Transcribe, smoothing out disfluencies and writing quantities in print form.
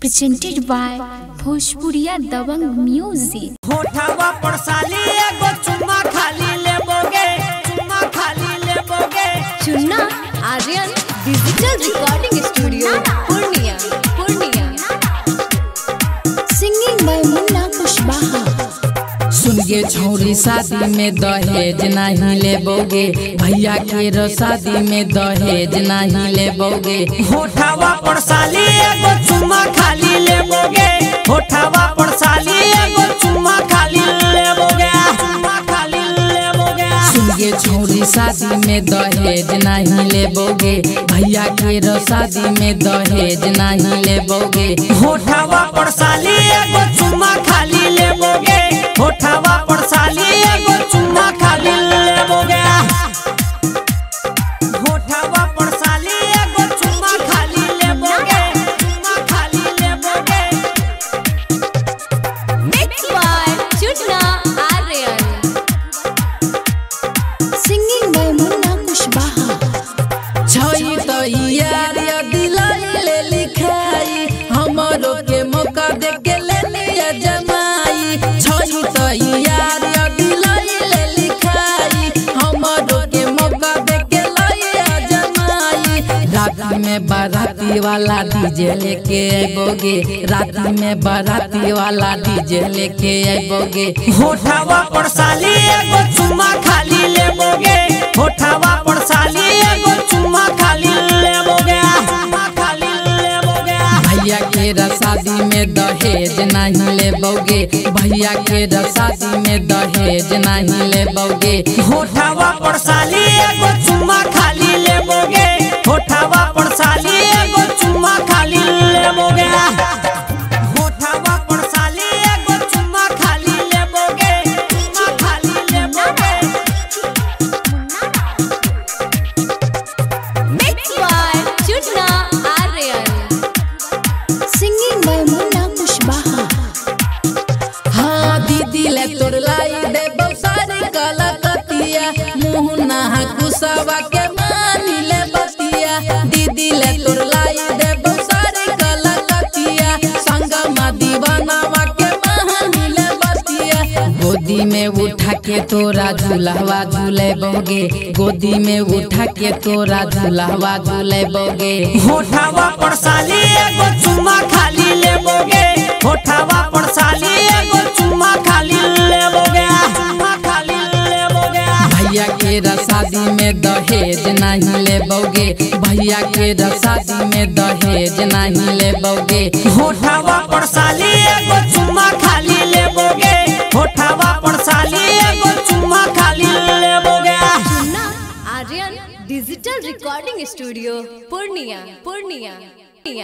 presented by Bhojpuriya Dabangg music. होठावा पर साली एगो चुम्मा खाली लेबोगे, चुम्मा खाली लेबोगे। Chunna Aryan digital recording studio Purnia. Singing by Munna Kushwaha. सुनिए छौरी शादी में दहेज नहीं लेबोगे, भैया के रो शादी में दहेज नहीं लेबोगे। होठावा पर साली एगो चुम्मा खाली लेबोगे, होठावा पर साली एगो चुम्मा खाली लेबोगे, चुम्मा खाली लेबोगे। सुनिए छौरी शादी में दहेज नहीं लेबोगे, भैया के रो शादी में दहेज नहीं लेबोगे। होठावा पर साली एगो चुम्मा खाली लेबोगे, होठावा पर साली एगो चुम्मा खाली लेबोगे, होठावा पर साली एगो चुम्मा खाली लेबोगे, चुम्मा खाली लेबोगे। Mix by Chunna Aryan, singing by Munna Kushwaha. छई तो यार या दिलाई ले लिखाई, हमरो के मौका दे के ले लिया जमाई। यार अभी ले लिखाई, हमारो के मौका दे के लाया जमाई। रात में बाराती वाला डीजे लेके आइबोगे, रात में बाराती वाला डीजे लेके आइबोगे। होठावा पर साली एगो चुम्मा खाली लेबोगे, होठावा पर साली एगो चुम्मा खाली लेबोगे, चुम्मा खाली लेबोगे। भैया के शादी में दहेज नहीं लेबोगे, भैया के शादी में दहेज नहीं लेबोगे। होठावा पर साली एगो चुम्मा खाली लेबोगे, होठावा पर साली एगो चुम्मा खाली लेबोगे, होठावा पर साली एगो चुम्मा खाली लेबोगे, चुम्मा खाली लेबोगे। Mix by Chunna Aryan, singing by Munna Kushwaha. हाँ दीदी ले तोर लाई दे बहु सारी कलाकतिया, मुन्ना कुशवाहा के मानी ले बतिया। दीदी ले तोर लाई दे बहु सारी कलाकतिया, संगम दीवाना के मानी ले बतिया। गोदी में उठा के तोरा झूलवा झूलेबोगे, गोदी में उठा के तोरा झूलवा झूलेबोगे। होठावा पर साली एगो चुम्मा खाली लेबोगे, होठावा पर साली एगो चुम्मा खाली लेबोगे, चुम्मा खाली लेबोगे। भैया के शादी में दहेज नहीं लेबोगे, भैया के शादी में दहेज नहीं लेबोगे। होठावा पर साली एगो चुम्मा खाली लेबोगे, होठावा पर साली एगो चुम्मा खाली लेबोगे। Chunna Aryan digital recording studio Purnia.